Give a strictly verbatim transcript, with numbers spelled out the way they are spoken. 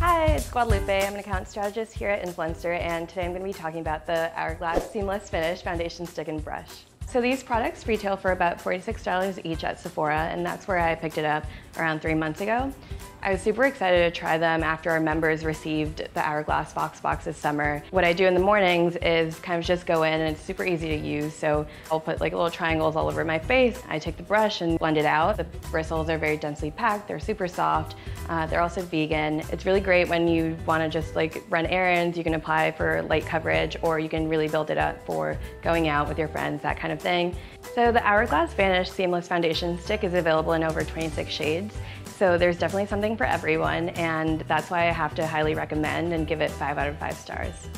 Hi, it's Guadalupe. I'm an account strategist here at Influenster, and today I'm going to be talking about the Hourglass Seamless Finish Foundation Stick and Brush. So these products retail for about forty-six dollars each at Sephora, and that's where I picked it up around three months ago. I was super excited to try them after our members received the Hourglass Box Box this summer. What I do in the mornings is kind of just go in, and it's super easy to use. So I'll put like little triangles all over my face. I take the brush and blend it out. The bristles are very densely packed. They're super soft. Uh, they're also vegan. It's really great when you want to just like run errands. You can apply for light coverage, or you can really build it up for going out with your friends, that kind of thing. So the Hourglass Vanish Seamless Foundation Stick is available in over twenty-six shades. So there's definitely something for everyone, and that's why I have to highly recommend and give it five out of five stars.